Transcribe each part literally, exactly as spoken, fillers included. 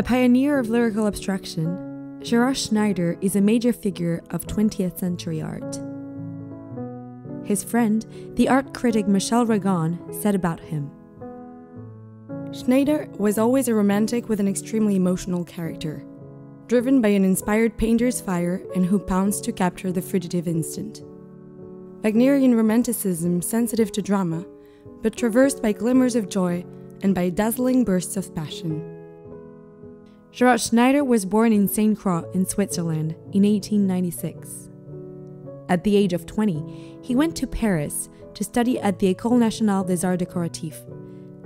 A pioneer of lyrical abstraction, Gérard Schneider is a major figure of twentieth century art. His friend, the art critic Michel Ragon, said about him, Schneider was always a romantic with an extremely emotional character, driven by an inspired painter's fire and who pounced to capture the fugitive instant. Wagnerian romanticism sensitive to drama, but traversed by glimmers of joy and by dazzling bursts of passion. Gérard Schneider was born in Saint Croix in Switzerland in eighteen ninety-six. At the age of twenty, he went to Paris to study at the École Nationale des Arts Décoratifs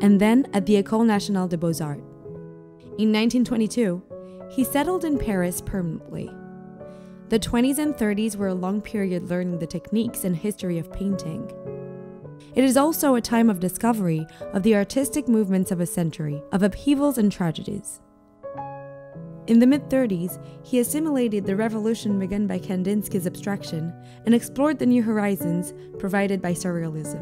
and then at the École Nationale des Beaux-Arts. In nineteen twenty-two, he settled in Paris permanently. The twenties and thirties were a long period learning the techniques and history of painting. It is also a time of discovery of the artistic movements of a century, of upheavals and tragedies. In the mid-thirties, he assimilated the revolution begun by Kandinsky's abstraction and explored the new horizons provided by surrealism.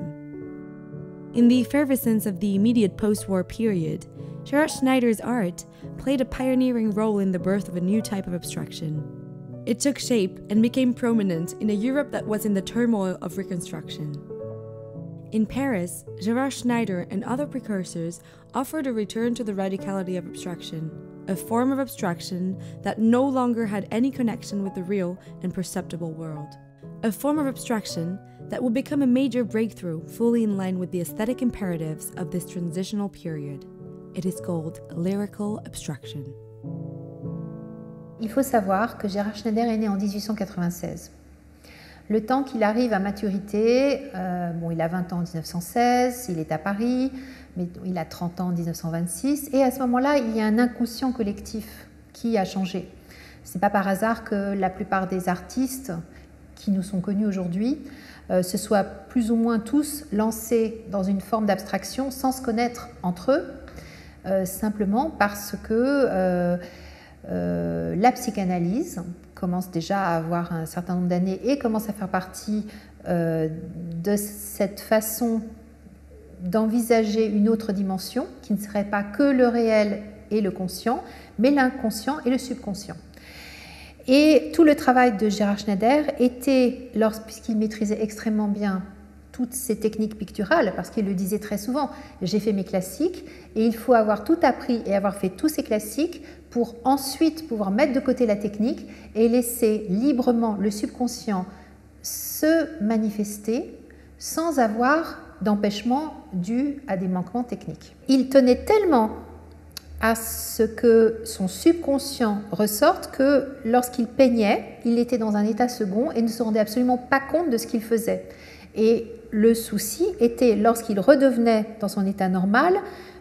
In the effervescence of the immediate post-war period, Gérard Schneider's art played a pioneering role in the birth of a new type of abstraction. It took shape and became prominent in a Europe that was in the turmoil of reconstruction. In Paris, Gérard Schneider and other precursors offered a return to the radicality of abstraction, a form of abstraction that no longer had any connection with the real and perceptible world. A form of abstraction that would become a major breakthrough fully in line with the aesthetic imperatives of this transitional period. It is called lyrical abstraction. Il faut savoir que Gérard Schneider est né en dix-huit cent quatre-vingt-seize. Le temps qu'il arrive à maturité, euh, bon, il a vingt ans en mille neuf cent seize, il est à Paris, mais il a trente ans en mille neuf cent vingt-six, et à ce moment-là, il y a un inconscient collectif qui a changé. Ce n'est pas par hasard que la plupart des artistes qui nous sont connus aujourd'hui euh, se soient plus ou moins tous lancés dans une forme d'abstraction sans se connaître entre eux, euh, simplement parce que... Euh, Euh, la psychanalyse commence déjà à avoir un certain nombre d'années et commence à faire partie euh, de cette façon d'envisager une autre dimension qui ne serait pas que le réel et le conscient, mais l'inconscient et le subconscient. Et tout le travail de Gérard Schneider était, lorsqu'il maîtrisait extrêmement bien toutes ces techniques picturales, parce qu'il le disait très souvent, j'ai fait mes classiques et il faut avoir tout appris et avoir fait tous ces classiques pour ensuite pouvoir mettre de côté la technique et laisser librement le subconscient se manifester sans avoir d'empêchement dû à des manquements techniques. Il tenait tellement à ce que son subconscient ressorte que lorsqu'il peignait, il était dans un état second et ne se rendait absolument pas compte de ce qu'il faisait. Et le souci était, lorsqu'il redevenait dans son état normal,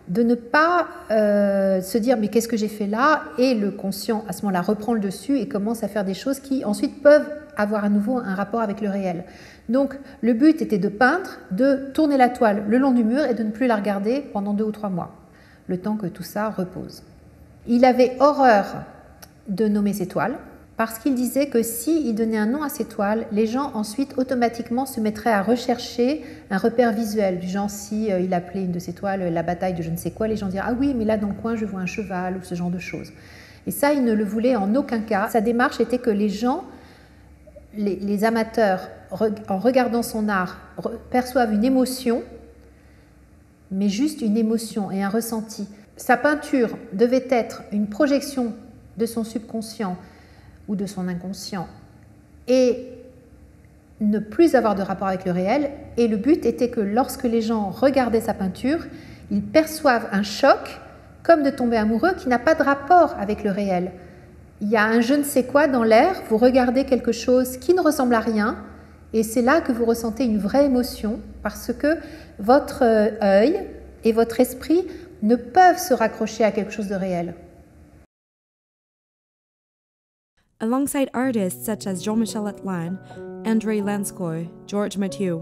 de ne pas euh, se dire « mais qu'est-ce que j'ai fait là ?» et le conscient, à ce moment-là, reprend le dessus et commence à faire des choses qui ensuite peuvent avoir à nouveau un rapport avec le réel. Donc, le but était de peindre, de tourner la toile le long du mur et de ne plus la regarder pendant deux ou trois mois, le temps que tout ça repose. Il avait horreur de nommer ses toiles, parce qu'il disait que s'il donnait un nom à ses toiles, les gens ensuite automatiquement se mettraient à rechercher un repère visuel, du genre si euh, il appelait une de ses toiles euh, la bataille de je ne sais quoi, les gens diraient « ah oui, mais là dans le coin je vois un cheval » ou ce genre de choses. Et ça, il ne le voulait en aucun cas. Sa démarche était que les gens, les, les amateurs, re, en regardant son art, re, perçoivent une émotion, mais juste une émotion et un ressenti. Sa peinture devait être une projection de son subconscient ou de son inconscient et ne plus avoir de rapport avec le réel. Et le but était que lorsque les gens regardaient sa peinture, ils perçoivent un choc comme de tomber amoureux qui n'a pas de rapport avec le réel. Il y a un je ne sais quoi dans l'air, vous regardez quelque chose qui ne ressemble à rien et c'est là que vous ressentez une vraie émotion parce que votre œil et votre esprit ne peuvent se raccrocher à quelque chose de réel. Alongside artists such as Jean-Michel Atlan, André Lanskoy, George Mathieu,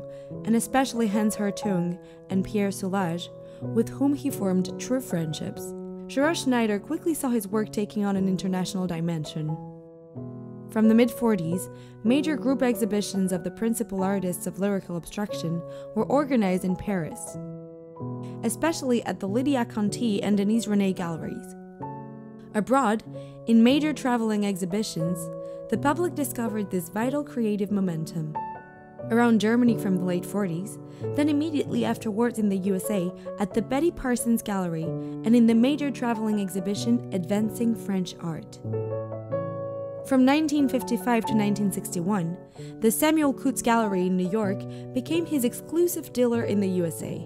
and especially Hans Hartung and Pierre Soulages, with whom he formed true friendships, Gérard Schneider quickly saw his work taking on an international dimension. From the mid-forties, major group exhibitions of the principal artists of lyrical abstraction were organized in Paris, especially at the Lydia Conti and Denise René galleries. Abroad, in major traveling exhibitions, the public discovered this vital creative momentum. Around Germany from the late forties, then immediately afterwards in the U S A at the Betty Parsons Gallery and in the major traveling exhibition Advancing French Art. From nineteen fifty-five to nineteen sixty-one, the Samuel Kootz Gallery in New York became his exclusive dealer in the U S A.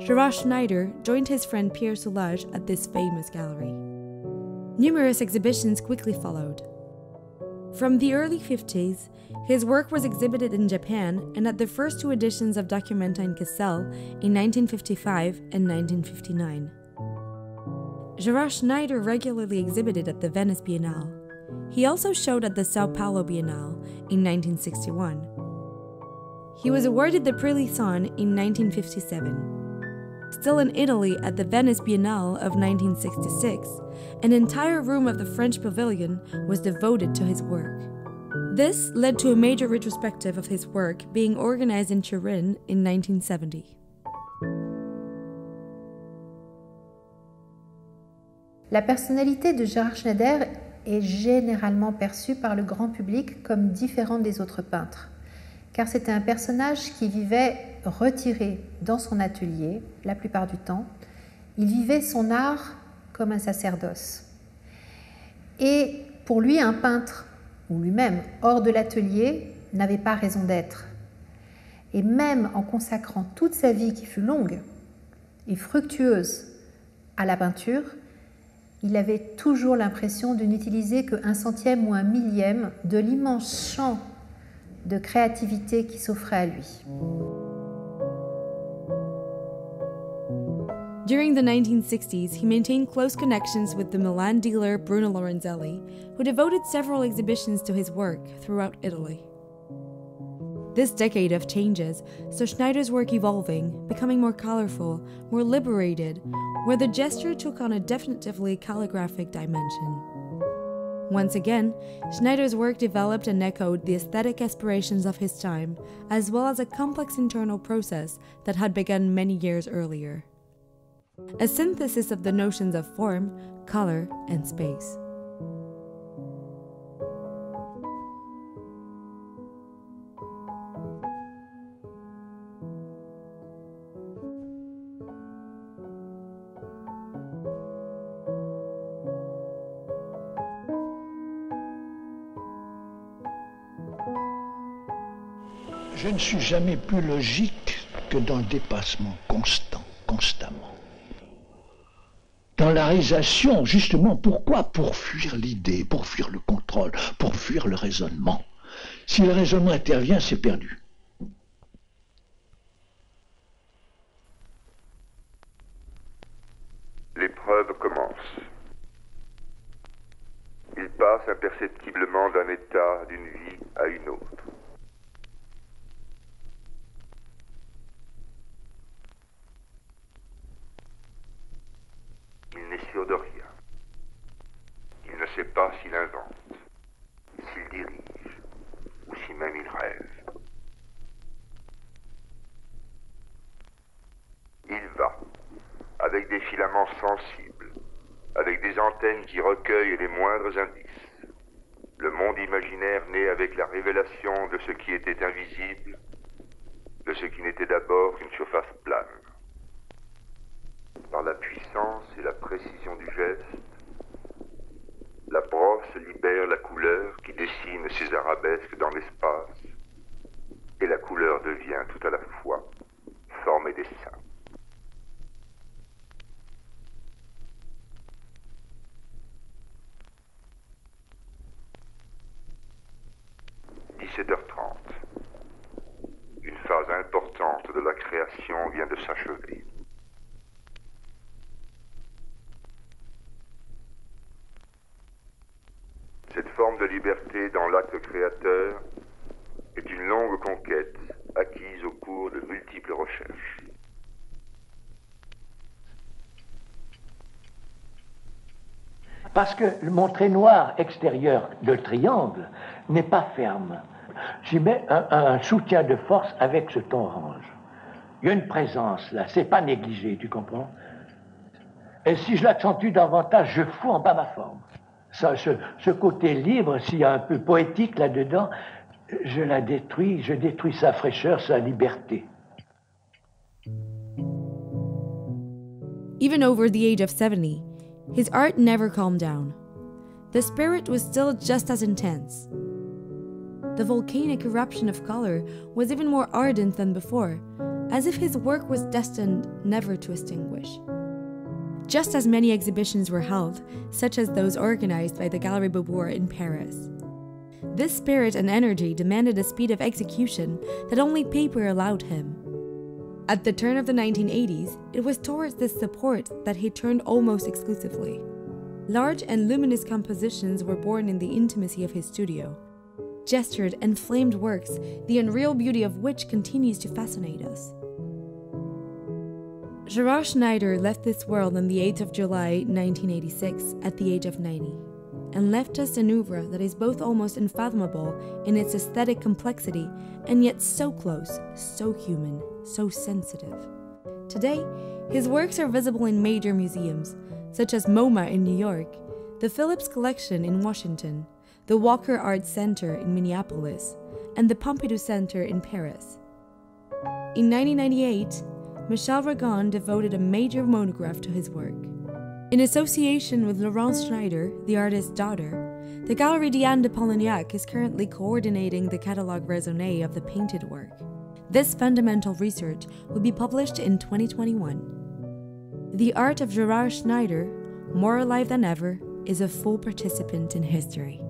Gérard Schneider joined his friend Pierre Soulages at this famous gallery. Numerous exhibitions quickly followed. From the early fifties, his work was exhibited in Japan and at the first two editions of Documenta in Kassel in nineteen fifty-five and nineteen fifty-nine. Gérard Schneider regularly exhibited at the Venice Biennale. He also showed at the Sao Paulo Biennale in nineteen sixty-one. He was awarded the Prix Lisson in nineteen fifty-seven. Still in Italy at the Venice Biennale of nineteen sixty-six, an entire room of the French Pavilion was devoted to his work. This led to a major retrospective of his work being organized in Turin in nineteen seventy. La personnalité de Gérard Schneider est généralement perçue par le grand public comme différente des autres peintres, car c'était un personnage qui vivait retiré dans son atelier, la plupart du temps. Il vivait son art comme un sacerdoce. Et pour lui, un peintre, ou lui-même, hors de l'atelier, n'avait pas raison d'être. Et même en consacrant toute sa vie, qui fut longue et fructueuse, à la peinture, il avait toujours l'impression de n'utiliser qu'un centième ou un millième de l'immense champ de créativité qui s'offrait à lui. During the nineteen sixties, he maintained close connections with the Milan dealer Bruno Lorenzelli, who devoted several exhibitions to his work throughout Italy. This decade of changes saw Schneider's work evolving, becoming more colorful, more liberated, where the gesture took on a definitively calligraphic dimension. Once again, Schneider's work developed and echoed the aesthetic aspirations of his time, as well as a complex internal process that had begun many years earlier. A synthesis of the notions of form, color, and space. Je ne suis jamais plus logique que dans le dépassement constant, constamment. Dans la réalisation, justement, pourquoi? Pour fuir l'idée, pour fuir le contrôle, pour fuir le raisonnement. Si le raisonnement intervient, c'est perdu. L'épreuve commence. Il passe imperceptiblement d'un état, d'une vie à une autre. De rien. Il ne sait pas s'il invente, s'il dirige, ou si même il rêve. Il va, avec des filaments sensibles, avec des antennes qui recueillent les moindres indices. Le monde imaginaire naît avec la révélation de ce qui était invisible, de ce qui n'était d'abord qu'une surface plane. Par la puissance et la précision du geste, la brosse libère la couleur qui dessine ses arabesques dans l'espace, et la couleur devient tout à la fois forme et dessin. dix-sept heures trente. Une phase importante de la création vient de s'achever. Cette forme de liberté dans l'acte créateur est une longue conquête acquise au cours de multiples recherches. Parce que mon trait noir extérieur de triangle n'est pas ferme. J'y mets un, un soutien de force avec ce ton orange. Il y a une présence là, c'est pas négligé, tu comprends ? Et si je l'accentue davantage, je fous en bas ma forme. Ça, ce, ce côté libre, s'il y a un peu poétique là-dedans, je la détruis, je détruis sa fraîcheur, sa liberté. Even over the age of seventy, his art never calmed down. The spirit was still just as intense. The volcanic eruption of color was even more ardent than before, as if his work was destined never to extinguish. Just as many exhibitions were held, such as those organized by the Galerie Beaubourg in Paris. This spirit and energy demanded a speed of execution that only paper allowed him. At the turn of the nineteen eighties, it was towards this support that he turned almost exclusively. Large and luminous compositions were born in the intimacy of his studio. Gestured and flamed works, the unreal beauty of which continues to fascinate us. Gérard Schneider left this world on the eighth of July nineteen eighty-six at the age of ninety, and left us an oeuvre that is both almost unfathomable in its aesthetic complexity and yet so close, so human, so sensitive. Today, his works are visible in major museums, such as MoMA in New York, the Phillips Collection in Washington, the Walker Art Center in Minneapolis, and the Pompidou Center in Paris. In nineteen ninety-eight, Michel Ragon devoted a major monograph to his work. In association with Laurence Schneider, the artist's daughter, the Galerie Diane de Polignac is currently coordinating the catalogue raisonné of the painted work. This fundamental research will be published in twenty twenty-one. The art of Gérard Schneider, more alive than ever, is a full participant in history.